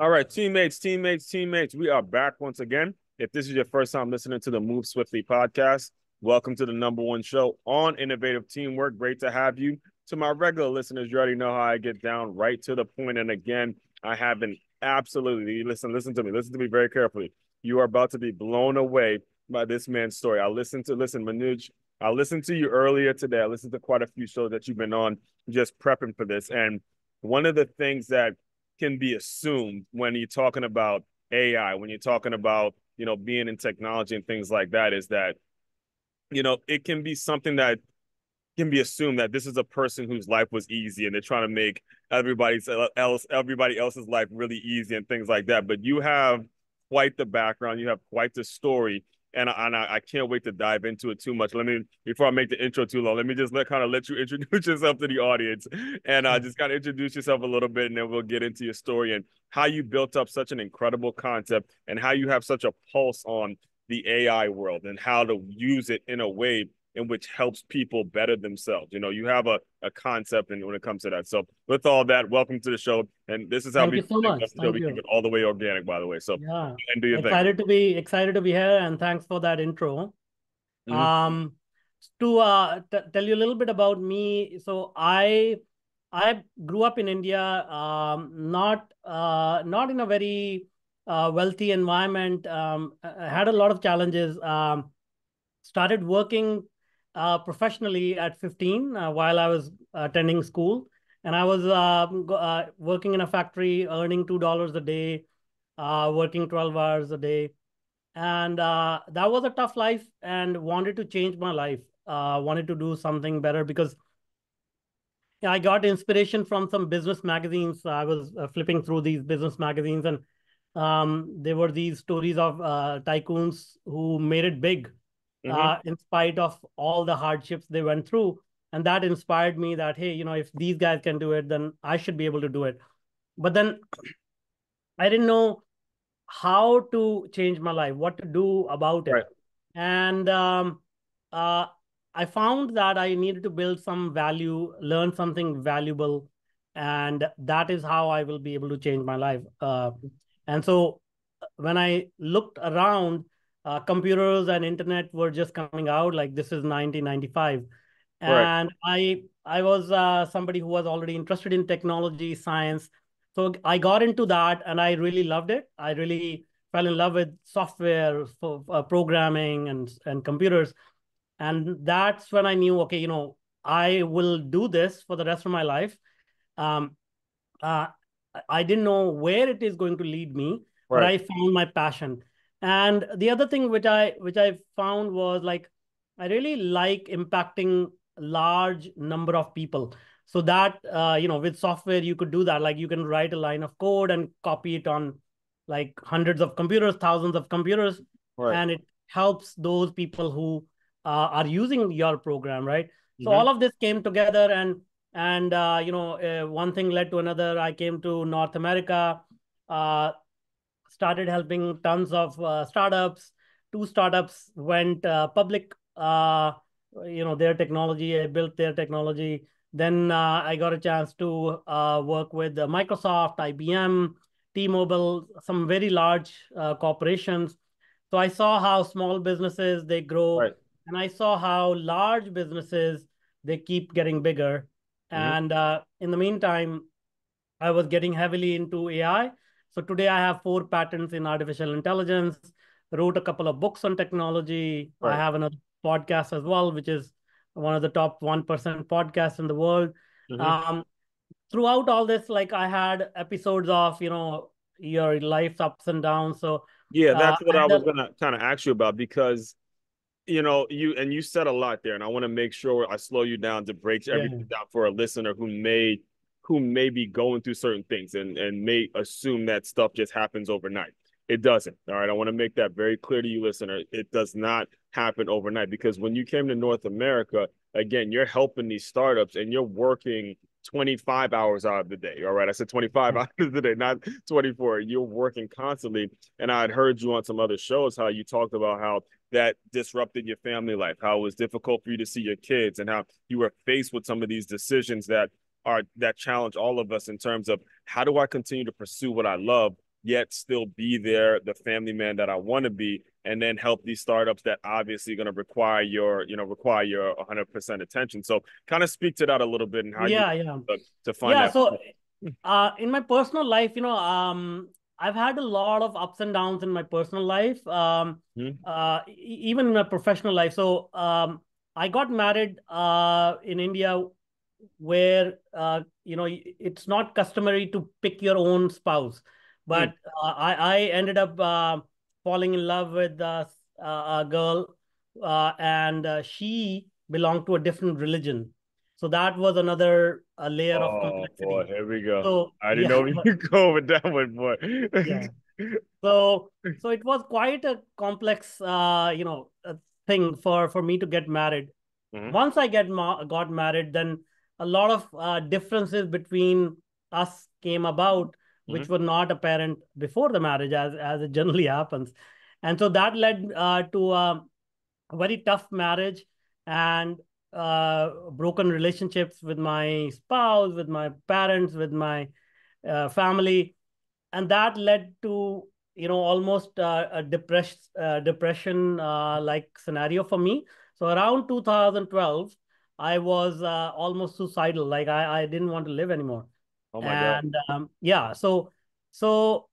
All right, teammates, we are back once again. If this is your first time listening to the Move Swiftly podcast, welcome to the #1 show on innovative teamwork. Great to have you. To my regular listeners, you already know how I get down right to the point. And again, I have an absolutely, listen to me very carefully. You are about to be blown away by this man's story. Manuj, I listened to you earlier today. I listened to quite a few shows that you've been on just prepping for this. And one of the things that can be assumed when you're talking about AI, when you're talking about, you know, being in technology and things like that, is that, you know, it can be something that can be assumed that this is a person whose life was easy and they're trying to make everybody else's life really easy and things like that. But you have quite the background. You have quite the story. And I can't wait to dive into it too much. Before I make the intro too long, let me just let you introduce yourself to the audience, and just kind of introduce yourself a little bit, and then we'll get into your story and how you built up such an incredible concept and how you have such a pulse on the AI world and how to use it in a way in which helps people better themselves. You know, you have a concept and when it comes to that. So with all that, welcome to the show. And this is how we keep it all the way organic, by the way. So yeah, and do your thing. Excited to be here, and thanks for that intro. Mm-hmm. To tell you a little bit about me. So I grew up in India, not in a very wealthy environment. I had a lot of challenges. Started working professionally at 15 while I was attending school, and I was working in a factory, earning $2 a day, working 12 hours a day, and that was a tough life, and wanted to change my life, wanted to do something better, because I got inspiration from some business magazines. I was flipping through these business magazines, and there were these stories of tycoons who made it big. Mm-hmm. In spite of all the hardships they went through. And that inspired me that, hey, you know, if these guys can do it, then I should be able to do it. But then I didn't know how to change my life, what to do about it. Right. And I found that I needed to build some value, learn something valuable. And that is how I will be able to change my life. And so when I looked around, computers and internet were just coming out. Like, this is 1995. And right. I was somebody who was already interested in technology, science. So I got into that and I really loved it. I really fell in love with software, programming and computers. And that's when I knew, okay, you know, I will do this for the rest of my life. I didn't know where it is going to lead me, right, but I found my passion. And the other thing which I found was, like, I really like impacting large number of people. So that, you know, with software, you could do that. Like, you can write a line of code and copy it on like hundreds of computers, thousands of computers. Right. And it helps those people who are using your program, right? Mm-hmm. So all of this came together, and you know, one thing led to another. I came to North America, started helping tons of startups. 2 startups went public, you know, their technology. I built their technology. Then I got a chance to work with Microsoft, IBM, T-Mobile, some very large corporations. So I saw how small businesses, they grow. Right. And I saw how large businesses, they keep getting bigger. Mm-hmm. And in the meantime, I was getting heavily into AI. So today I have 4 patents in artificial intelligence, wrote a couple of books on technology. Right. I have another podcast as well, which is one of the top 1% podcasts in the world. Mm-hmm. Throughout all this, like, I had episodes of, you know, your life's ups and downs. So yeah, that's what I was going to kind of ask you about, because, you know, you said a lot there, and I want to make sure I slow you down to break everything down for a listener who may be going through certain things and may assume that stuff just happens overnight. It doesn't. All right. I want to make that very clear to you, listener. It does not happen overnight, because when you came to North America, again, you're helping these startups and you're working 25 hours out of the day. All right. I said 25 hours of the day, not 24. You're working constantly. And I had heard you on some other shows, how you talked about how that disrupted your family life, how it was difficult for you to see your kids, and how you were faced with some of these decisions that challenge all of us in terms of, how do I continue to pursue what I love yet still be there, the family man that I want to be, and then help these startups that obviously going to require your, require your 100% attention. So kind of speak to that a little bit and how to find out. So in my personal life, I've had a lot of ups and downs in my personal life, even in my professional life. So I got married in India, where, it's not customary to pick your own spouse. But I ended up falling in love with a girl, and she belonged to a different religion. So that was another layer of complexity. Boy, here we go. So, I didn't know you could go with that one, boy. So it was quite a complex, thing for me to get married. Once I got married, then a lot of differences between us came about, which were not apparent before the marriage, as it generally happens. And so that led to a very tough marriage and broken relationships with my spouse, with my parents, with my family. And that led to, almost a depression-like scenario for me. So around 2012, I was almost suicidal. Like I didn't want to live anymore. Oh my God. So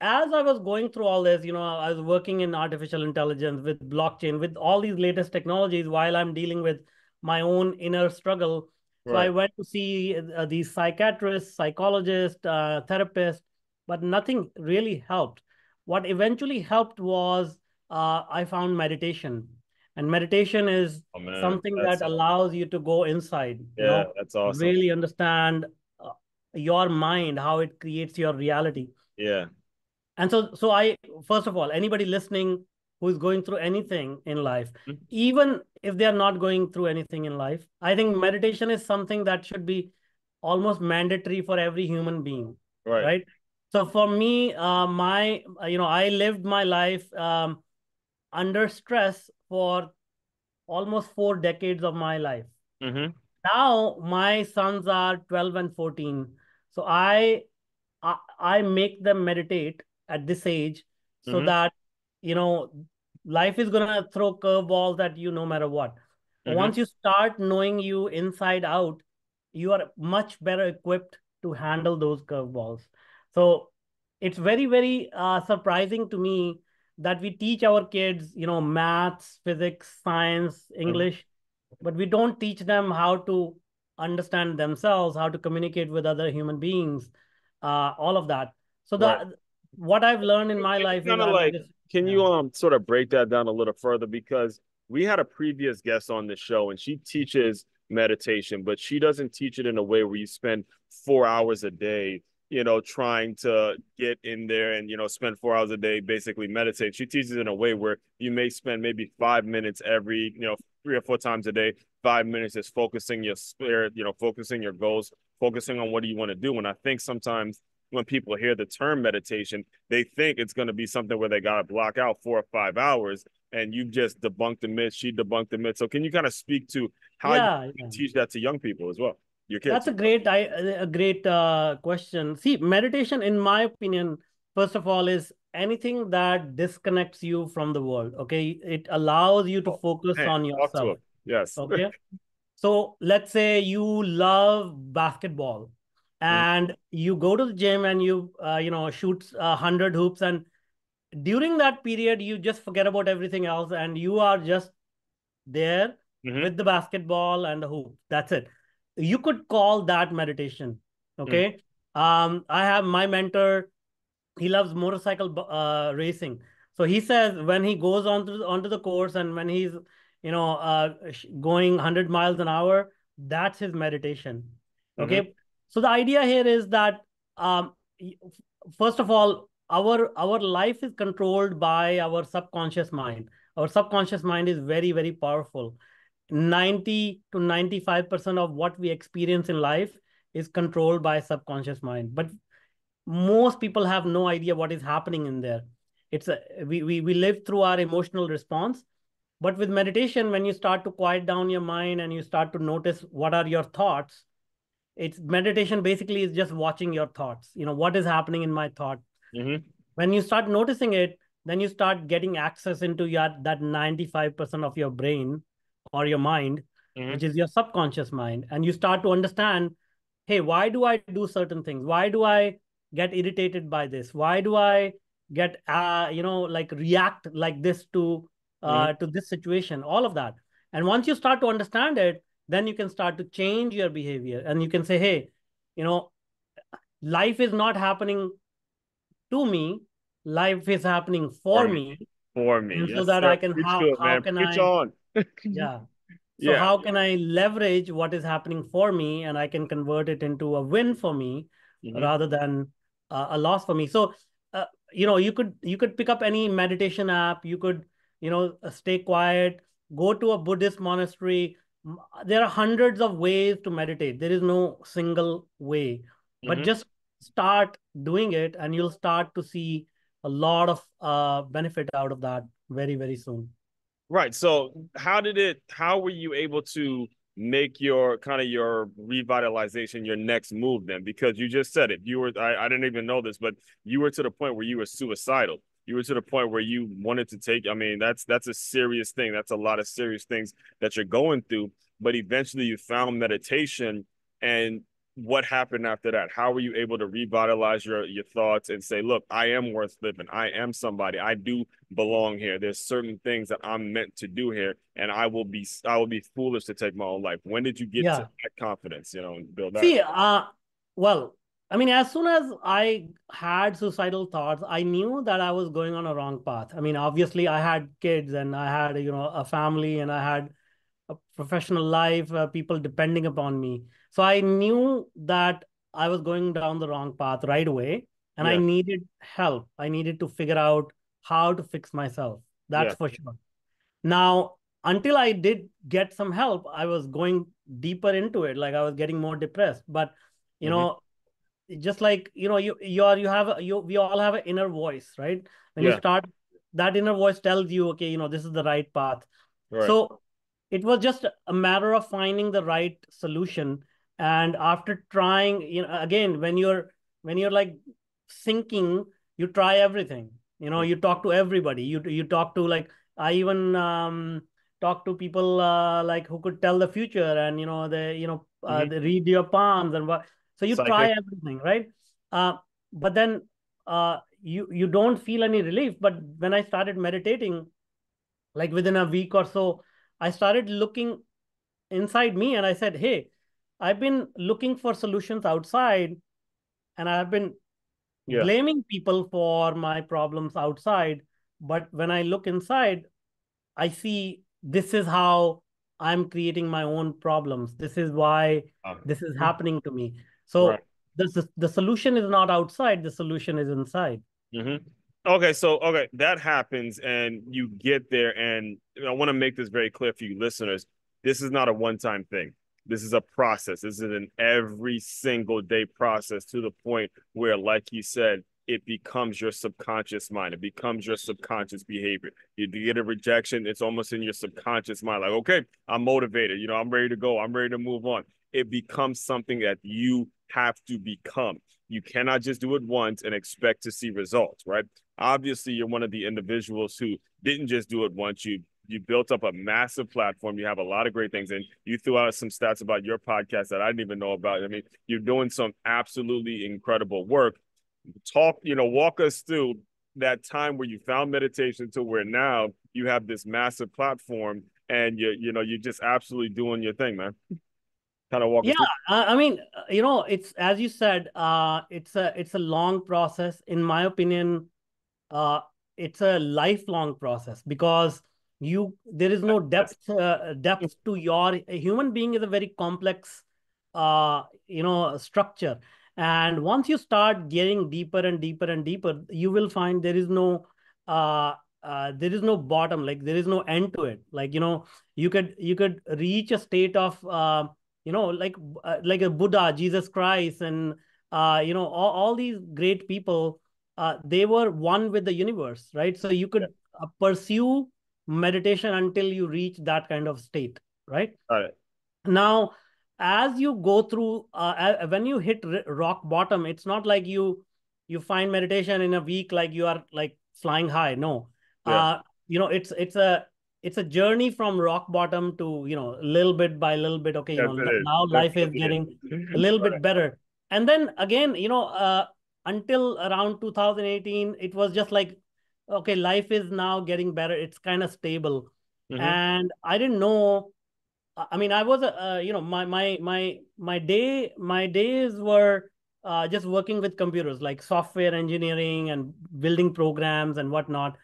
as I was going through all this, I was working in artificial intelligence, with blockchain, with all these latest technologies, while I'm dealing with my own inner struggle. Right. So I went to see these psychiatrists, psychologists, therapists, but nothing really helped. What eventually helped was I found meditation. And meditation is something that allows you to go inside. Yeah, that's awesome. Really understand your mind, how it creates your reality. Yeah. And so I, first of all, anybody listening who is going through anything in life, even if they are not going through anything in life, I think meditation is something that should be almost mandatory for every human being. Right. Right? So for me, I lived my life under stress for almost 4 decades of my life. Now my sons are 12 and 14. So I make them meditate at this age so that, life is going to throw curveballs at you no matter what. Once you start knowing you inside out, you are much better equipped to handle those curveballs. So it's very, very surprising to me that we teach our kids, maths, physics, science, English, but we don't teach them how to understand themselves, how to communicate with other human beings, all of that. So what I've learned in my life. Can you sort of break that down a little further? Because we had a previous guest on the show and she teaches meditation, but she doesn't teach it in a way where you spend 4 hours a day, trying to get in there and, spend 4 hours a day, basically meditate. She teaches in a way where you may spend maybe 5 minutes every, 3 or 4 times a day. 5 minutes is focusing your spirit, focusing your goals, focusing on what do you want to do. And I think sometimes when people hear the term meditation, they think it's going to be something where they got to block out 4 or 5 hours, and you've just debunked the myth. She debunked the myth. So can you kind of speak to how you teach that to young people as well? That's a great question. See, meditation, in my opinion, first of all, is anything that disconnects you from the world. Okay, it allows you to focus on yourself. Yes. Okay. So let's say you love basketball, and you go to the gym and you shoot 100 hoops, and during that period you just forget about everything else, and you are just there with the basketball and the hoop. That's it. You could call that meditation. Okay. I have my mentor, he loves motorcycle racing. So he says when he goes onto the course and when he's, going 100 miles an hour, that's his meditation. Okay. So the idea here is that, first of all, our life is controlled by our subconscious mind. Our subconscious mind is very, very powerful. 90 to 95% of what we experience in life is controlled by subconscious mind. But most people have no idea what is happening in there. It's we live through our emotional response. But with meditation, when you start to quiet down your mind and you start to notice what are your thoughts, meditation basically is just watching your thoughts. What is happening in my thought? Mm-hmm. When you start noticing it, then you start getting access into that 95% of your brain or your mind, mm-hmm. which is your subconscious mind. And you start to understand, hey, why do I do certain things? Why do I get irritated by this? Why do I get, react like this to this situation, all of that. And once you start to understand it, then you can start to change your behavior. And you can say, hey, life is not happening to me. Life is happening for me. Yes, so that I can, how can I leverage what is happening for me, and I can convert it into a win for me, mm-hmm. rather than a loss for me. So, you could pick up any meditation app. You could, stay quiet, go to a Buddhist monastery. There are hundreds of ways to meditate. There is no single way, but mm-hmm. just start doing it, and you'll start to see a lot of benefit out of that very, very soon. Right. So how were you able to make your revitalization, your next move then? Because you just said it, I didn't even know this, but you were to the point where you were suicidal. You were to the point where you wanted to take, that's a serious thing. That's a lot of serious things that you're going through, but eventually you found meditation. And what happened after that? How were you able to revitalize your thoughts and say, look, I am worth living. I am somebody. I do belong here. There's certain things that I'm meant to do here, and I will be foolish to take my own life. When did you get to that confidence, and build that? See, as soon as I had suicidal thoughts, I knew that I was going on a wrong path. Obviously, I had kids, and I had, a family, and I had a professional life, people depending upon me. So I knew that I was going down the wrong path right away, and I needed help. I needed to figure out how to fix myself. That's for sure. Now, until I did get some help, I was going deeper into it. Like, I was getting more depressed, but, you know, just like, we all have an inner voice, right? When you start, that inner voice tells you, okay, this is the right path. Right. So it was just a matter of finding the right solution. And after trying, again, when you're like sinking, you try everything, you talk to everybody, you talk to, like, I even talk to people like who could tell the future, and, they read your palms and what. So you try everything, right? But then you don't feel any relief. But when I started meditating, like within a week or so, I started looking inside me, and I said, hey, I've been looking for solutions outside, and I've been blaming people for my problems outside. But when I look inside, I see this is how I'm creating my own problems. This is why this is happening to me. So the solution is not outside. The solution is inside. Mm-hmm. Okay. So, that happens, and you get there. And I want to make this very clear for you listeners. This is not a one-time thing. This is a process. This is an every single day process, to the point where, like you said, it becomes your subconscious mind. It becomes your subconscious behavior. You get a rejection, it's almost in your subconscious mind. Like, okay, I'm motivated. I'm ready to go. I'm ready to move on. It becomes something that you have to become. You cannot just do it once and expect to see results, right? Obviously, you're one of the individuals who didn't just do it once. You built up a massive platform. You have a lot of great things. And you threw out some stats about your podcast that I didn't even know about. You're doing some absolutely incredible work. Walk us through that time where you found meditation to where now you have this massive platform, and you're just absolutely doing your thing, man. Kind of walk us through. It's, as you said, it's a long process. In my opinion, it's a lifelong process, because there is no depth to your human being is a very complex, structure. And once you start getting deeper and deeper and deeper, you will find there is no bottom. Like, there is no end to it. Like, you could reach a state of, like a Buddha, Jesus Christ, and, all these great people, they were one with the universe, right? So you could pursue meditation until you reach that kind of state, right? All right. Now, as you go through, when you hit rock bottom, it's not like you, you find meditation in a week like you are like flying high. No, yeah. You know, it's a journey from rock bottom to, you know, little bit by little bit. Okay, you know, now life is getting a little bit better. And then again, you know, until around 2018, it was just like, okay, life is now getting better. It's kind of stable. Mm-hmm. And I didn't know. I mean, I was, you know, my days were just working with computers, like software engineering and building programs and whatnot.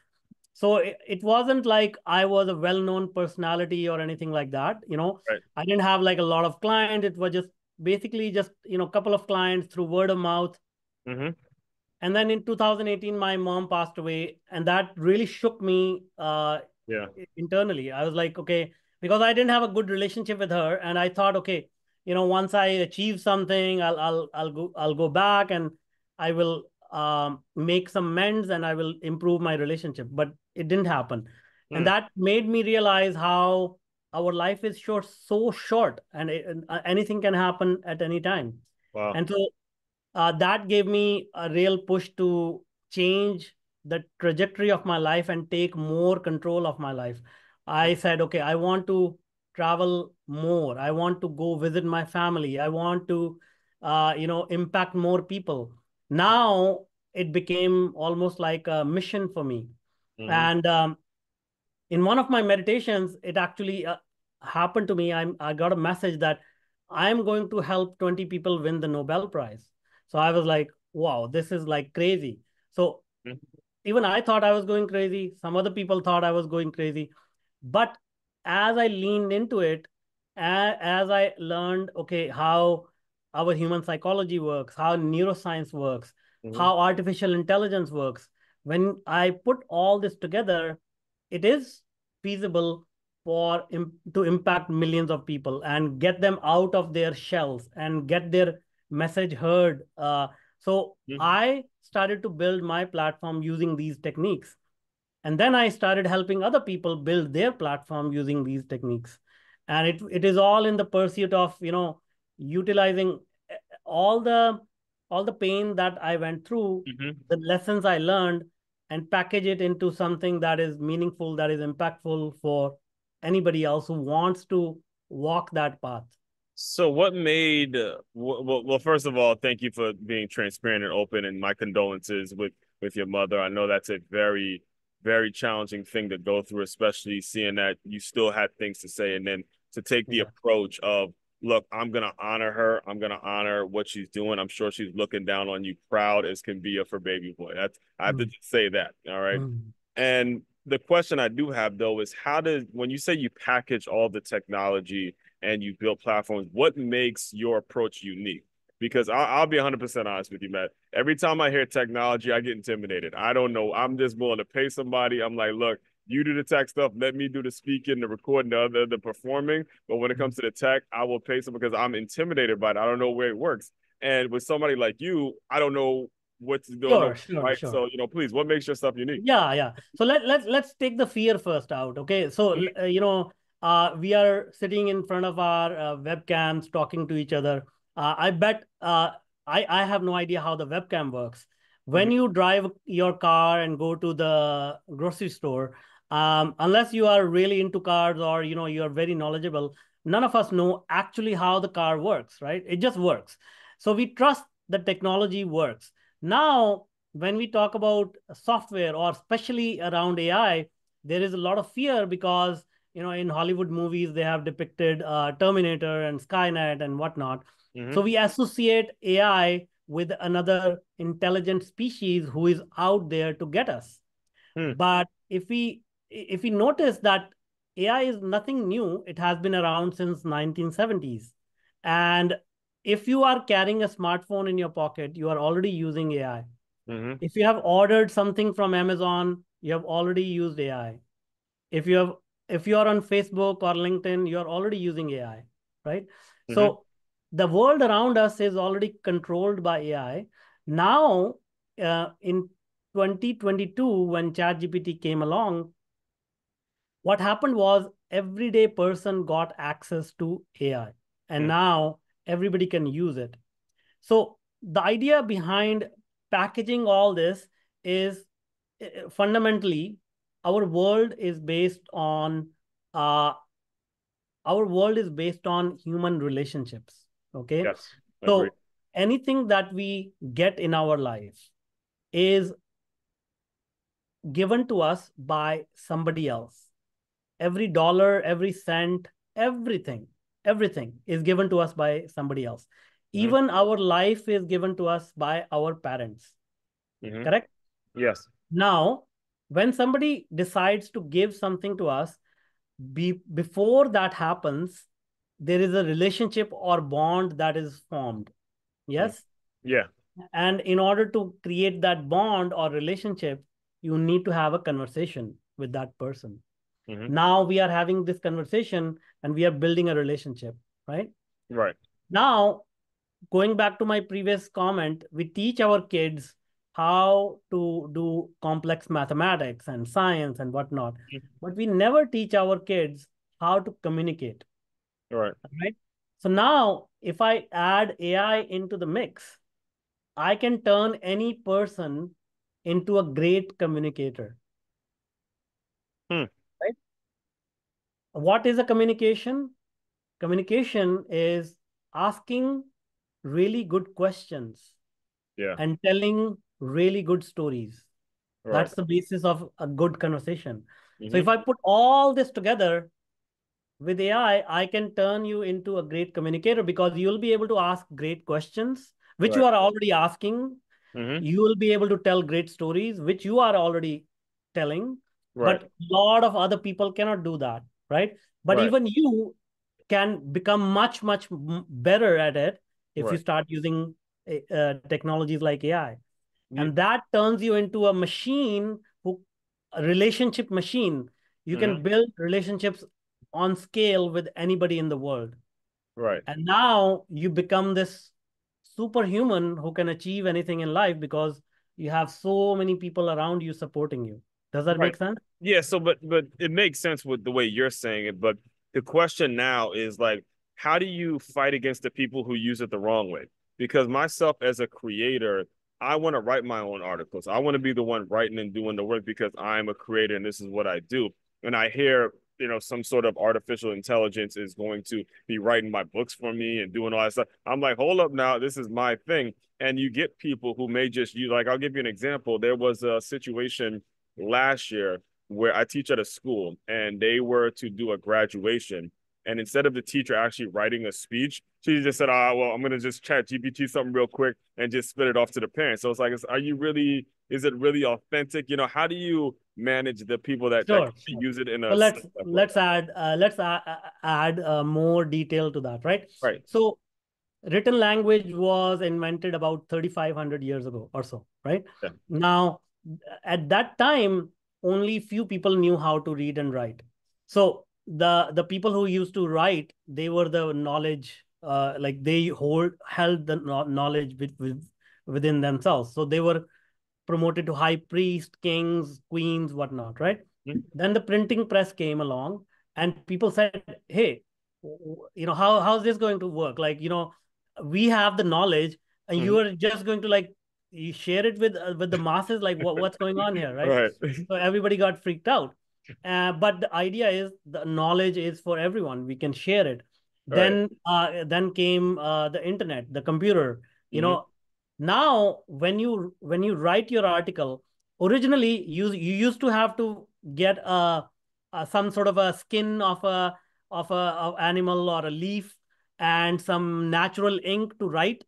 So it wasn't like I was a well-known personality or anything like that. You know, right. I didn't have like a lot of clients. It was just basically just, you know, a couple of clients through word of mouth. Mm-hmm. And then in 2018, my mom passed away, and that really shook me internally. I was like, okay, because I didn't have a good relationship with her, and I thought, okay, you know, once I achieve something, I'll go back and I will make some amends and I will improve my relationship. But it didn't happen, and that made me realize how our life is short, so short, and anything can happen at any time. Wow. And so. That gave me a real push to change the trajectory of my life and take more control of my life. I said, okay, I want to travel more. I want to go visit my family. I want to, you know, impact more people. Now it became almost like a mission for me. Mm-hmm. And in one of my meditations, it actually happened to me. I got a message that I'm going to help 20 people win the Nobel Prize. So I was like, wow, this is like crazy. So even I thought I was going crazy. Some other people thought I was going crazy. But as I leaned into it, as I learned, okay, how our human psychology works, how neuroscience works, how artificial intelligence works, when I put all this together, it is feasible to impact millions of people and get them out of their shells and get their message heard. I started to build my platform using these techniques. And then I started helping other people build their platform using these techniques. And it is all in the pursuit of, you know, utilizing all the pain that I went through, the lessons I learned, and package it into something that is meaningful, that is impactful for anybody else who wants to walk that path. So what made, well, first of all, thank you for being transparent and open, and my condolences with your mother. I know that's a very, very challenging thing to go through, especially seeing that you still had things to say, and then to take the approach of, look, I'm going to honor her. I'm going to honor what she's doing. I'm sure she's looking down on you proud as can be of her baby boy. That's, I have to just say that. All right. And the question I do have, though, is when you say you package all the technology and you build platforms, what makes your approach unique? Because I'll be 100% honest with you, Matt. Every time I hear technology, I get intimidated. I don't know. I'm just willing to pay somebody. I'm like, look, you do the tech stuff. Let me do the speaking, the recording, the performing. But when it comes to the tech, I will pay someone because I'm intimidated by it. I don't know where it works. And with somebody like you, I don't know what to do. Sure. So, you know, please, what makes your stuff unique? Yeah. So let's take the fear first out, okay? So, you know, we are sitting in front of our webcams talking to each other. I bet I have no idea how the webcam works. When you drive your car and go to the grocery store, unless you are really into cars or, you know, you are very knowledgeable, none of us know actually how the car works, right? It just works. So we trust the technology works. Now, when we talk about software, or especially around AI, there is a lot of fear because, you know, in Hollywood movies, they have depicted Terminator and Skynet and whatnot. So we associate AI with another intelligent species who is out there to get us. But if we notice that AI is nothing new, it has been around since 1970s. And if you are carrying a smartphone in your pocket, you are already using AI. If you have ordered something from Amazon, you have already used AI. If you are on Facebook or LinkedIn, you're already using AI, right? So the world around us is already controlled by AI. Now, in 2022, when ChatGPT came along, what happened was everyday person got access to AI, and now everybody can use it. So the idea behind packaging all this is fundamentally our world is based on human relationships. Okay. Yes, so anything that we get in our life is given to us by somebody else. Every dollar, every cent, everything is given to us by somebody else. Even our life is given to us by our parents. Correct? Yes. Now, when somebody decides to give something to us, before that happens, there is a relationship or bond that is formed. Yes? Yeah. And in order to create that bond or relationship, you need to have a conversation with that person. Now we are having this conversation and we are building a relationship, right? Right. Now, going back to my previous comment, we teach our kids how to do complex mathematics and science and whatnot, but we never teach our kids how to communicate. Right. Right. So now if I add AI into the mix, I can turn any person into a great communicator. Right? What is a communication? Communication is asking really good questions and telling really good stories. Right. That's the basis of a good conversation. So if I put all this together with AI, I can turn you into a great communicator because you'll be able to ask great questions, which you are already asking. You will be able to tell great stories, which you are already telling. Right. But a lot of other people cannot do that, right? But even you can become much, much better at it if you start using technologies like AI. And that turns you into a machine, a relationship machine. You can build relationships on scale with anybody in the world. Right. And now you become this superhuman who can achieve anything in life because you have so many people around you supporting you. Does that make sense? Yeah. So, but it makes sense with the way you're saying it. But the question now is like, how do you fight against the people who use it the wrong way? Because myself as a creator, I want to write my own articles. I want to be the one writing and doing the work because I'm a creator and this is what I do. And I hear, you know, some sort of artificial intelligence is going to be writing my books for me and doing all that stuff. I'm like, hold up now, this is my thing. And you get people who may just use, like, I'll give you an example. There was a situation last year where I teach at a school and they were to do a graduation. And instead of the teacher actually writing a speech, she just said, ah, well, I'm going to just ChatGPT something real quick and just spit it off to the parents. So it's like, is it really authentic? You know, how do you manage the people that, that use it in a... So let's add more detail to that, right? Right. So written language was invented about 3,500 years ago or so, right? Yeah. Now, at that time, only few people knew how to read and write. So the people who used to write, they were the knowledge, like they held the knowledge within themselves. So they were promoted to high priests, kings, queens, whatnot, right? Then the printing press came along and people said, hey, you know, how's this going to work? Like, you know, we have the knowledge and you are just going to like, you share it with the masses, like what's going on here, right? So everybody got freaked out. But the idea is the knowledge is for everyone. We can share it. Right. Then came the internet, the computer. You know, now when you write your article, originally you used to have to get some sort of a skin of an animal or a leaf and some natural ink to write.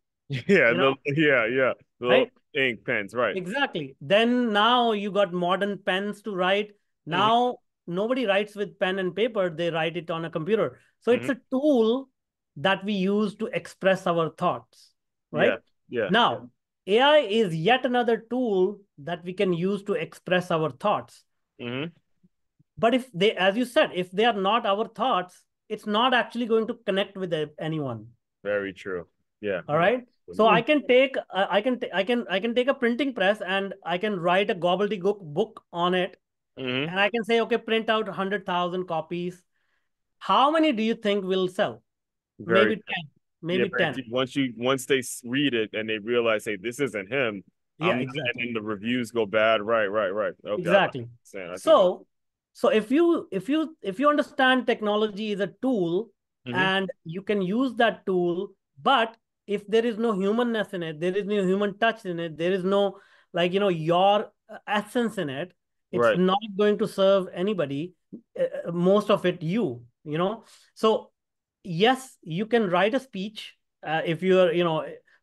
Right? Ink pens, right? Exactly. Then now you got modern pens to write. Now, nobody writes with pen and paper. They write it on a computer. So it's a tool that we use to express our thoughts, right? Now, AI is yet another tool that we can use to express our thoughts. But if they, as you said, if they are not our thoughts, it's not actually going to connect with anyone. Very true. Yeah. All right. So I can take a printing press and I can write a gobbledygook book on it. And I can say, okay, print out 100,000 copies. How many do you think will sell? Maybe 10. Once they read it and they realize, hey, this isn't him, Yeah, exactly. And then the reviews go bad. Right. Okay, exactly. So if you understand technology is a tool, mm-hmm. and you can use that tool, but if there is no humanness in it, there is no human touch in it, there is no your essence in it, it's right. not going to serve anybody. Most of it, you know. So yes, you can write a speech if you're,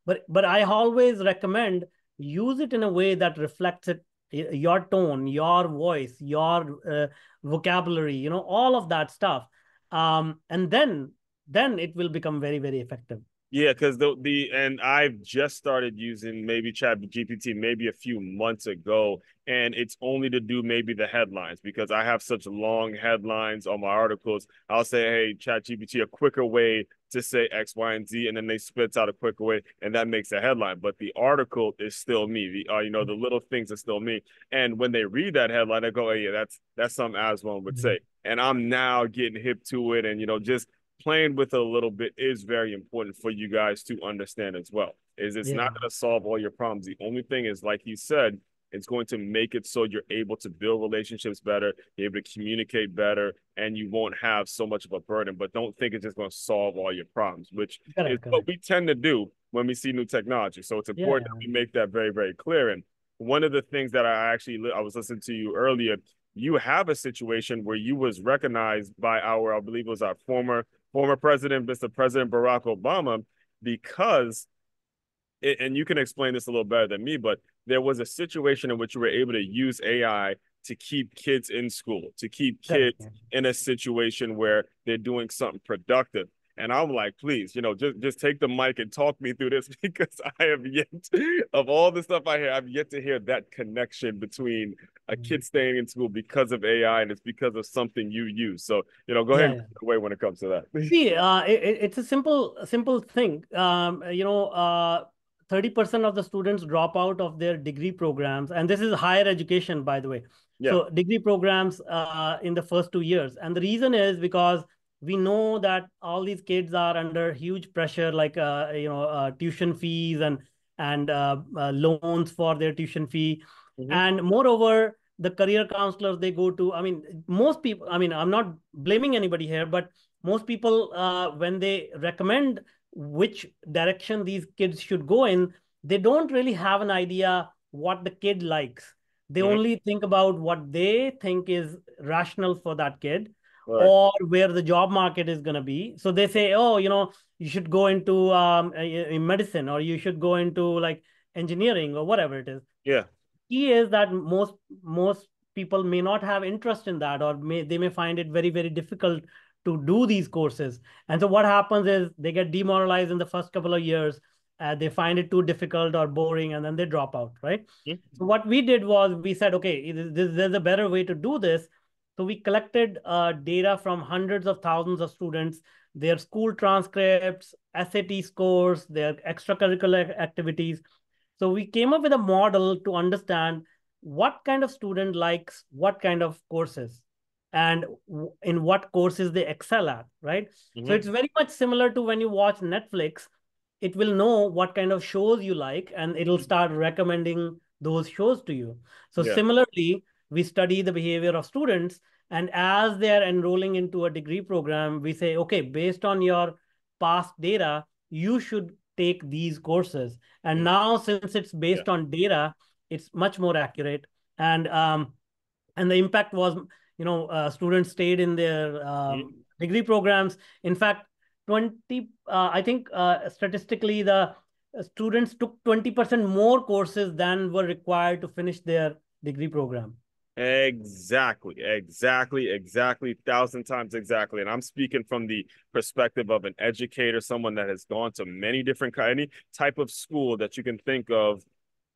but I always recommend use it in a way that reflects it, your tone, your voice, your vocabulary, all of that stuff. And then it will become very, very effective. Yeah, because and I've just started using maybe ChatGPT maybe a few months ago, and it's only to do maybe the headlines, because I have such long headlines on my articles. I'll say, hey, ChatGPT, a quicker way to say X, Y, and Z, and then they spits out a quicker way, and that makes a headline. But the article is still me. The little things are still me. And when they read that headline, they go, oh, yeah, that's something Aswand would say. And I'm now getting hip to it, and just playing with it a little bit is very important for you guys to understand as well. It's not going to solve all your problems. The only thing is, like you said, it's going to make it so you're able to build relationships better, you're able to communicate better, and you won't have so much of a burden. But don't think it's just going to solve all your problems, which is what we tend to do when we see new technology. So it's important that we make that very, very clear. And one of the things that I was listening to you earlier, you have a situation where you was recognized by I believe it was our former president, Mr. President Barack Obama, because, and you can explain this a little better than me, but there was a situation in which you were able to use AI to keep kids in school, to keep kids in a situation where they're doing something productive. And I'm like, please, just take the mic and talk me through this, because I have yet, of all the stuff I hear, I've yet to hear that connection between a kid staying in school because of AI and it's because of something you use. So, go ahead and put away when it comes to that. See, it's a simple thing. 30% of the students drop out of their degree programs. And this is higher education, by the way. Yeah. So degree programs in the first 2 years. And the reason is because we know that all these kids are under huge pressure, like, tuition fees and loans for their tuition fee. Mm-hmm. And moreover, the career counselors they go to, most people, I'm not blaming anybody here, but most people, when they recommend which direction these kids should go in, they don't really have an idea what the kid likes. They only think about what they think is rational for that kid. Right. Or where the job market is going to be. So they say, oh, you should go into medicine, or you should go into like engineering, or whatever it is. Yeah. Key is that most people may not have interest in that, or they may find it very, very difficult to do these courses. And so what happens is they get demoralized in the first couple of years. They find it too difficult or boring, and then they drop out, right? Yeah. So what we did was we said, okay, there's a better way to do this. So we collected data from hundreds of thousands of students, their school transcripts, SAT scores, their extracurricular activities. So we came up with a model to understand what kind of student likes what kind of courses and in what courses they excel at, right? Mm-hmm. So it's very much similar to when you watch Netflix, it will know what kind of shows you like, and it'll start recommending those shows to you. So similarly, we study the behavior of students, and as they're enrolling into a degree program, we say, okay, based on your past data, you should take these courses. And now, since it's based on data, it's much more accurate. And the impact was, students stayed in their degree programs. In fact, statistically, the students took 20% more courses than were required to finish their degree program. Exactly. 1,000 times exactly. And I'm speaking from the perspective of an educator, someone that has gone to any type of school that you can think of.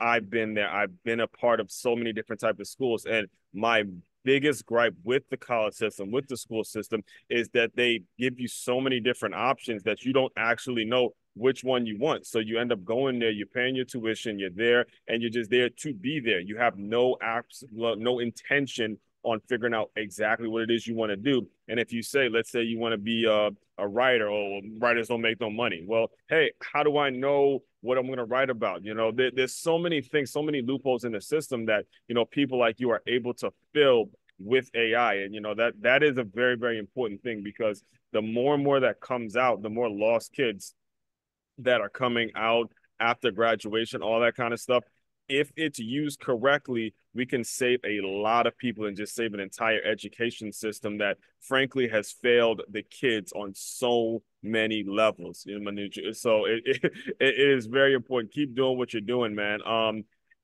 I've been there. I've been a part of so many different types of schools. And my biggest gripe with the college system, with the school system, is that they give you so many different options that you don't actually know which one you want. So you end up going there, you're paying your tuition, you're there, and you're just there to be there. You have no intention on figuring out exactly what it is you want to do. And if you say, let's say you want to be a writer, or writers don't make no money. Well, hey, how do I know what I'm going to write about? You know, there's so many things, so many loopholes in the system that, you know, people like you are able to fill with AI. And, you know, that is a very, very important thing, because the more and more that comes out, the more lost kids that are coming out after graduation, all that kind of stuff. If it's used correctly, we can save a lot of people and just save an entire education system that, frankly, has failed the kids on so many levels. So it is very important. Keep doing what you're doing, man.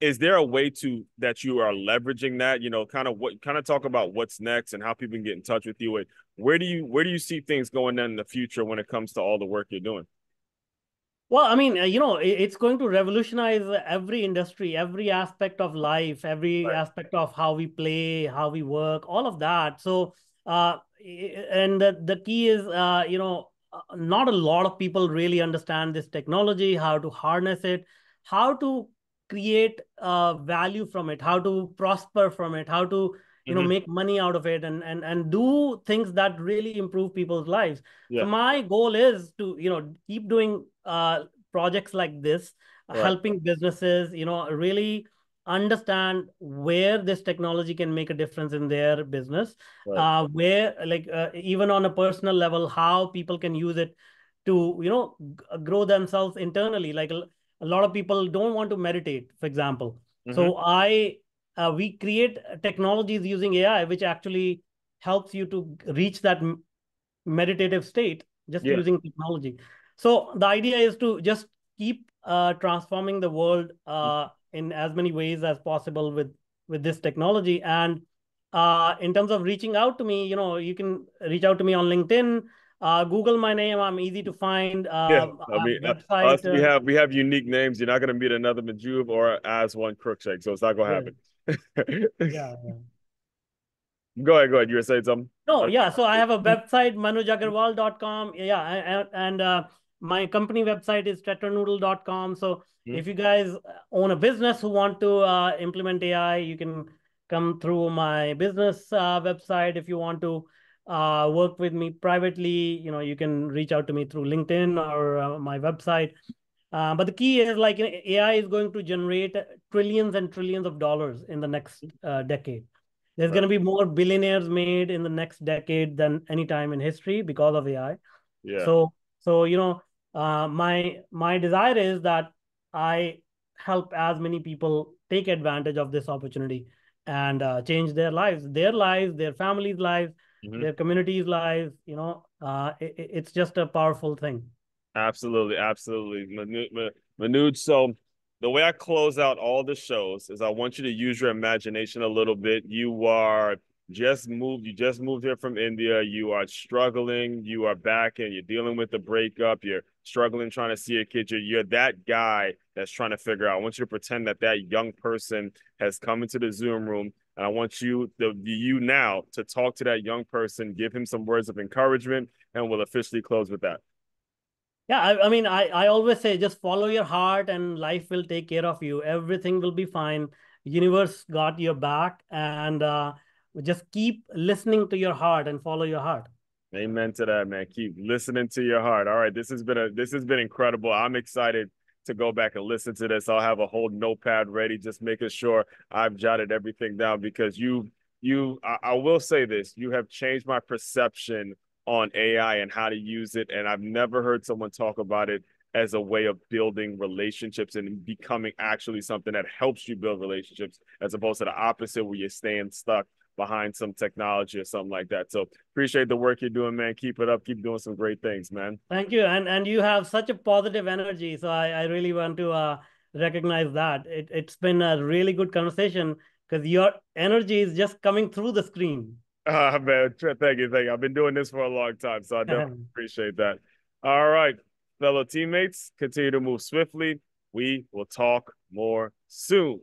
Is there a way that you are leveraging that? You know, kind of talk about what's next and how people can get in touch with you. And where do you see things going in the future when it comes to all the work you're doing? Well, I mean, you know, it's going to revolutionize every industry, every aspect of life, every right. aspect of how we play, how we work, all of that. So, and the key is, you know, not a lot of people really understand this technology, how to harness it, how to create value from it, how to prosper from it, how to, you know, make money out of it, and do things that really improve people's lives. Yeah. So my goal is to, you know, keep doing projects like this, right. helping businesses, you know, really understand where this technology can make a difference in their business, right. Where, like, even on a personal level, how people can use it to, you know, grow themselves internally. Like a lot of people don't want to meditate, for example. Mm-hmm. So we create technologies using AI, which actually helps you to reach that meditative state just yeah. using technology. So the idea is to just keep transforming the world in as many ways as possible with this technology. And in terms of reaching out to me, you know, you can reach out to me on LinkedIn. Google my name. I'm easy to find. I mean, website, we have unique names. You're not going to meet another Majuv or Aswand Cruickshank, so it's not going to happen. Yeah, yeah. Go ahead. You were saying something? No, okay. Yeah. So I have a website, manujagarwal.com. Yeah, and my company website is tetranoodle.com. So if you guys own a business who want to implement AI, you can come through my business website. If you want to work with me privately, you know, you can reach out to me through LinkedIn or my website. But the key is, like, AI is going to generate trillions and trillions of dollars in the next decade. There's right. going to be more billionaires made in the next decade than any time in history because of AI. Yeah. So you know, my desire is that I help as many people take advantage of this opportunity and change their lives, their families' lives, their communities' lives. You know, it's just a powerful thing. Absolutely. Manuj, so the way I close out all the shows is I want you to use your imagination a little bit. You just moved here from India. You are struggling. You are back and you're dealing with the breakup. You're struggling trying to see a kid. You're that guy that's trying to figure out. I want you to pretend that young person has come into the Zoom room. And I want you now to talk to that young person, give him some words of encouragement, and we'll officially close with that. Yeah, I mean, I always say, just follow your heart and life will take care of you. Everything will be fine. Universe got your back, and just keep listening to your heart and follow your heart. Amen to that, man. Keep listening to your heart. All right, this has been incredible. I'm excited to go back and listen to this. I'll have a whole notepad ready, just making sure I've jotted everything down, because I will say this, you have changed my perception on AI and how to use it. And I've never heard someone talk about it as a way of building relationships and becoming actually something that helps you build relationships, as opposed to the opposite where you're staying stuck behind some technology or something like that. So appreciate the work you're doing, man. Keep it up. Keep doing some great things, man. Thank you. And you have such a positive energy. So I really want to recognize that. It's been a really good conversation, because your energy is just coming through the screen. Man, thank you. I've been doing this for a long time, so I definitely appreciate that. All right, fellow teammates, continue to move swiftly. We will talk more soon.